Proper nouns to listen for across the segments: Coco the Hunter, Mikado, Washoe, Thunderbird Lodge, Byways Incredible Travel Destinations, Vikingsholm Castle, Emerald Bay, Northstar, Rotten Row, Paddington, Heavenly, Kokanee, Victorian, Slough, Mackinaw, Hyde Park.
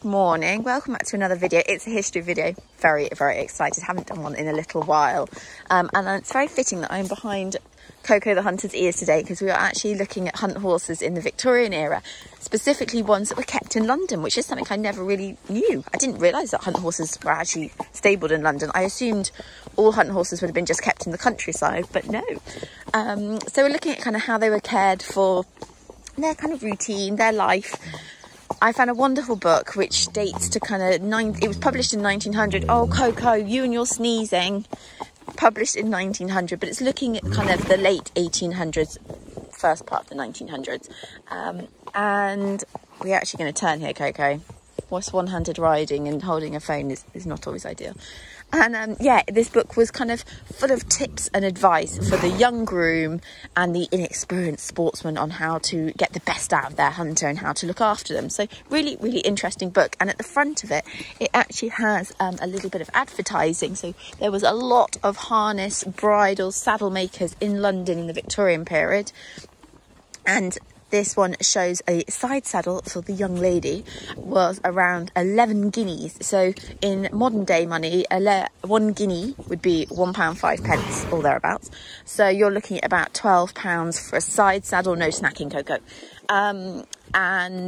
Good morning, welcome back to another video. It's a history video. Very excited, haven't done one in a little while, and it's very fitting that I'm behind Coco the Hunter's ears today, because we are actually looking at hunt horses in the Victorian era, specifically ones that were kept in London, which is something I never really knew. I didn't realise that hunt horses were actually stabled in London. I assumed all hunt horses would have been just kept in the countryside, but no. So we're looking at kind of how they were cared for, their kind of routine, their life. I found a wonderful book which dates to kind of it was published in 1900. Oh, Coco, you and your sneezing. Published in 1900, but it's looking at kind of the late 1800s, first part of the 1900s. And we're actually going to turn here, Coco. What's one-handed riding and holding a phone is not always ideal. And yeah, this book was kind of full of tips and advice for the young groom and the inexperienced sportsman on how to get the best out of their hunter and how to look after them. So really interesting book. And at the front of it, it actually has a little bit of advertising. So there was a lot of harness, bridle, saddle makers in London in the Victorian period. And this one shows a side saddle for the young lady was around 11 guineas. So in modern day money, 1 guinea would be £1.05 or thereabouts. So you're looking at about £12 for a side saddle, no snacking, Coco. And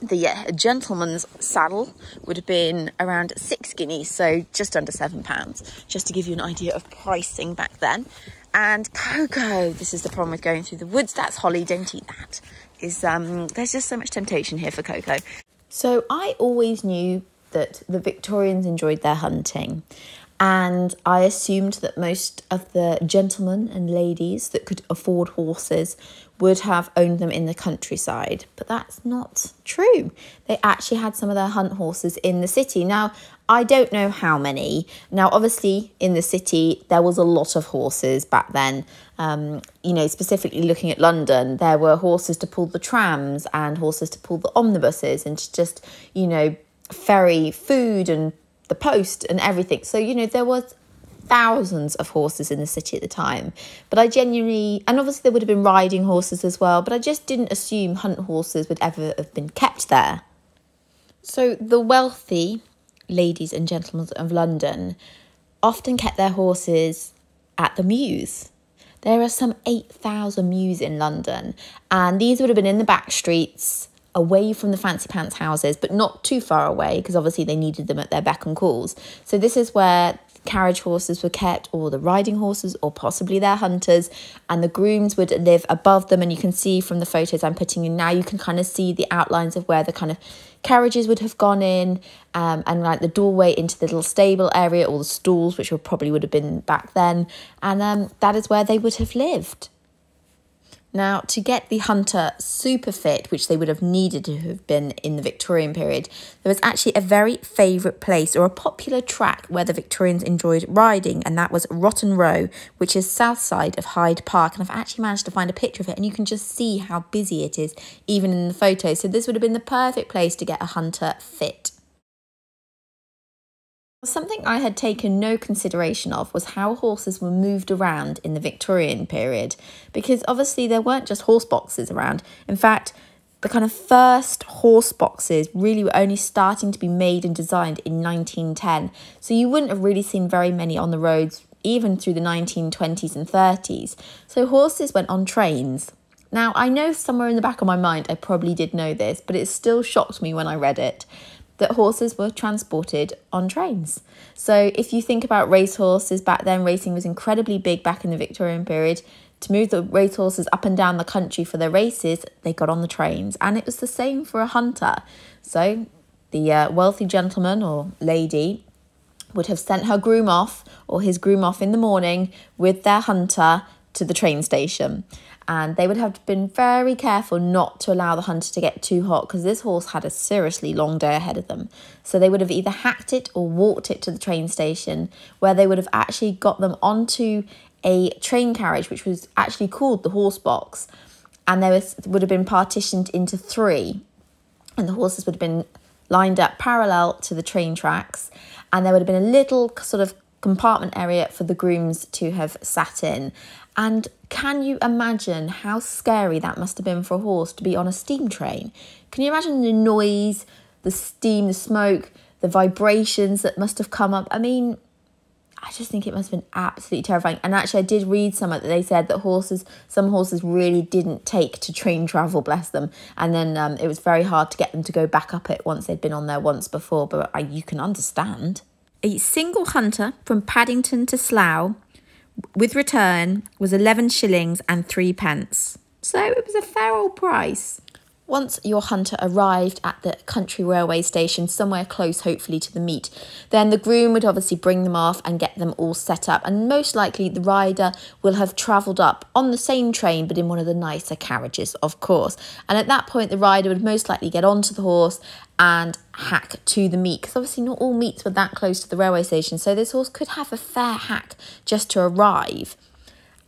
the gentleman's saddle would have been around 6 guineas, so just under £7, just to give you an idea of pricing back then. And Coco, this is the problem with going through the woods. That's holly, don't eat that. There's just so much temptation here for Coco. So I always knew that the Victorians enjoyed their hunting, and I assumed that most of the gentlemen and ladies that could afford horses would have owned them in the countryside, but that's not true. They actually had some of their hunt horses in the city. Now, I don't know how many. Now, obviously, in the city, there was a lot of horses back then. You know, specifically looking at London, there were horses to pull the trams and horses to pull the omnibuses and to just, you know, ferry food and the post and everything. So, you know, there was thousands of horses in the city at the time, but I genuinely, and obviously there would have been riding horses as well, but I just didn't assume hunt horses would ever have been kept there. So the wealthy ladies and gentlemen of London often kept their horses at the mews. There are some 8,000 mews in London, and these would have been in the back streets, away from the fancy pants houses, but not too far away, because obviously they needed them at their beck and calls. So this is where carriage horses were kept, or the riding horses, or possibly their hunters, and the grooms would live above them. And you can see from the photos I'm putting in now, you can kind of see the outlines of where the kind of carriages would have gone in, and like the doorway into the little stable area, or the stalls, which would have been back then. And that is where they would have lived. Now, to get the hunter super fit, which they would have needed to have been in the Victorian period, there was actually a very favourite place, or a popular track, where the Victorians enjoyed riding, and that was Rotten Row, which is south side of Hyde Park. And I've actually managed to find a picture of it, and you can just see how busy it is, even in the photo. So this would have been the perfect place to get a hunter fit. Something I had taken no consideration of was how horses were moved around in the Victorian period, because obviously there weren't just horse boxes around. In fact, the kind of first horse boxes really were only starting to be made and designed in 1910. So you wouldn't have really seen very many on the roads, even through the 1920s and 30s. So horses went on trains. Now, I know somewhere in the back of my mind I probably did know this, but it still shocked me when I read it, that horses were transported on trains. So if you think about race horses back then, racing was incredibly big back in the Victorian period. To move the race horses up and down the country for their races, they got on the trains, and it was the same for a hunter. So the wealthy gentleman or lady would have sent her groom off, or his groom off, in the morning with their hunter to the train station, and they would have been very careful not to allow the hunter to get too hot, because this horse had a seriously long day ahead of them. So they would have either hacked it or walked it to the train station, where they would have actually got them onto a train carriage, which was actually called the horse box, and there would have been partitioned into three, and the horses would have been lined up parallel to the train tracks, and there would have been a little sort of compartment area for the grooms to have sat in. And can you imagine how scary that must have been for a horse to be on a steam train? Can you imagine the noise, the steam, the smoke, the vibrations that must have come up. I mean, I just think it must have been absolutely terrifying. And actually, I did read somewhere that they said that some horses really didn't take to train travel, bless them. And then it was very hard to get them to go back up it once they'd been on there once before. But you can understand. A single hunter from Paddington to Slough with return was 11 shillings and 3 pence. So it was a fair old price. Once your hunter arrived at the country railway station, somewhere close hopefully to the meet, then the groom would obviously bring them off and get them all set up. And most likely the rider will have travelled up on the same train, but in one of the nicer carriages, of course. And at that point, the rider would most likely get onto the horse and hack to the meet, because obviously not all meets were that close to the railway station. So this horse could have a fair hack just to arrive.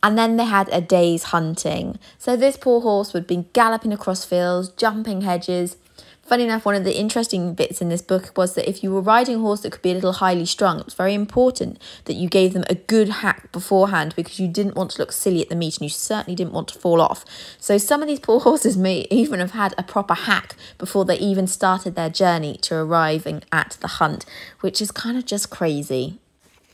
And then they had a day's hunting. So this poor horse would be galloping across fields, jumping hedges. Funny enough, one of the interesting bits in this book was that if you were riding a horse that could be a little highly strung, it was very important that you gave them a good hack beforehand, because you didn't want to look silly at the meet, and you certainly didn't want to fall off. So some of these poor horses may even have had a proper hack before they even started their journey to arriving at the hunt, which is kind of just crazy.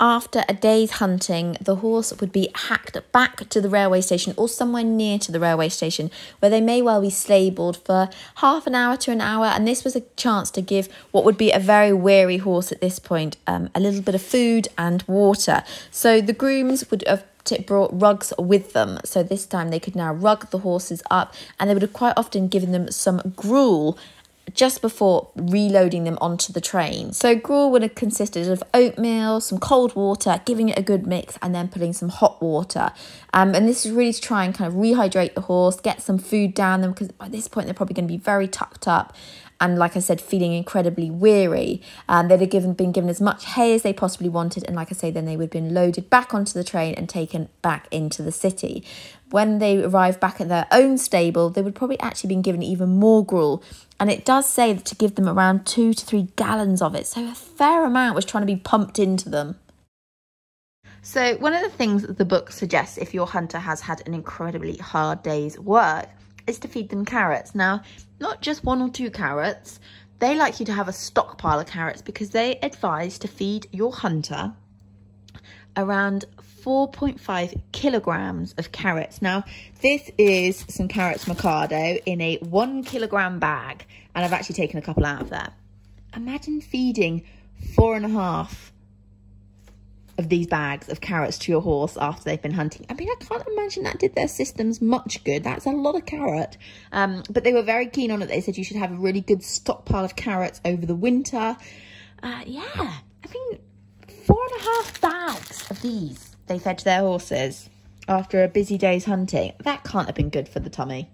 After a day's hunting, the horse would be hacked back to the railway station, or somewhere near to the railway station, where they may well be stabled for half an hour to an hour. And this was a chance to give what would be a very weary horse at this point a little bit of food and water. So the grooms would have brought rugs with them, so this time they could now rug the horses up, and they would have quite often given them some gruel just before reloading them onto the train. So gruel would have consisted of oatmeal, some cold water, giving it a good mix, and then putting some hot water. And this is really to try and kind of rehydrate the horse, get some food down them, because by this point they're probably going to be very tucked up and, like I said, feeling incredibly weary. They'd have been given as much hay as they possibly wanted, and like I say, then they would have been loaded back onto the train and taken back into the city. When they arrived back at their own stable, they would probably actually been given even more gruel. And it does say that to give them around 2 to 3 gallons of it. So a fair amount was trying to be pumped into them. So one of the things that the book suggests, if your hunter has had an incredibly hard day's work, is to feed them carrots. Now, not just 1 or 2 carrots. They like you to have a stockpile of carrots, because they advise to feed your hunter around 4.5 kilograms of carrots. Now, this is some carrots Mikado in a 1 kilogram bag, and I've actually taken a couple out of there. Imagine feeding 4.5 of these bags of carrots to your horse after they've been hunting. I mean, I can't imagine that did their systems much good. That's a lot of carrot. But they were very keen on it. They said you should have a really good stockpile of carrots over the winter. Yeah, I mean, 4.5 bags of these they fed to their horses after a busy day's hunting. That can't have been good for the tummy.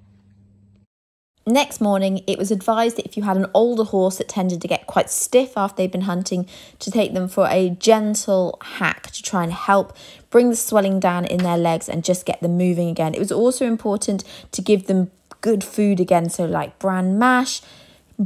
Next morning, it was advised that if you had an older horse that tended to get quite stiff after they'd been hunting, to take them for a gentle hack to try and help bring the swelling down in their legs and just get them moving again. It was also important to give them good food again, so like bran mash,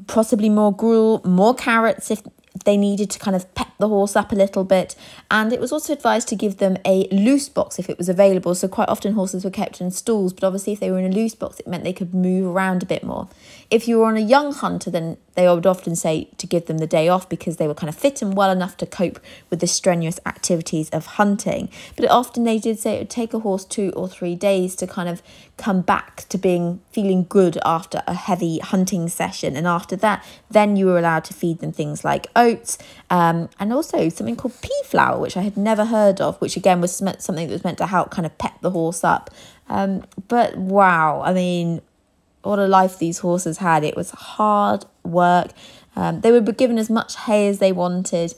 possibly more gruel, more carrots if they needed to kind of pep the horse up a little bit. And it was also advised to give them a loose box if it was available. So quite often horses were kept in stalls, but obviously if they were in a loose box, it meant they could move around a bit more. If you were on a young hunter, then they would often say to give them the day off, because they were kind of fit and well enough to cope with the strenuous activities of hunting. But often they did say it would take a horse 2 or 3 days to kind of come back to feeling good after a heavy hunting session. And after that, then you were allowed to feed them things like oats, and also something called pea flour, which I had never heard of, which again was something that was meant to help kind of pep the horse up. But wow, I mean, what a life these horses had. It was hard work. They would be given as much hay as they wanted.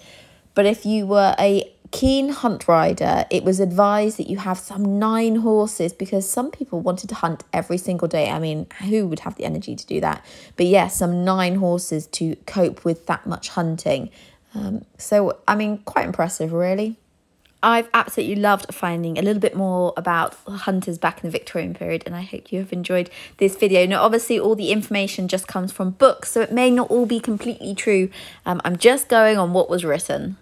But if you were a keen hunt rider, it was advised that you have some 9 horses, because some people wanted to hunt every single day. I mean, who would have the energy to do that? But yeah, some 9 horses to cope with that much hunting. So, I mean, quite impressive, really. I've absolutely loved finding a little bit more about hunters back in the Victorian period, and I hope you have enjoyed this video. Now, obviously, all the information just comes from books, so it may not all be completely true. I'm just going on what was written.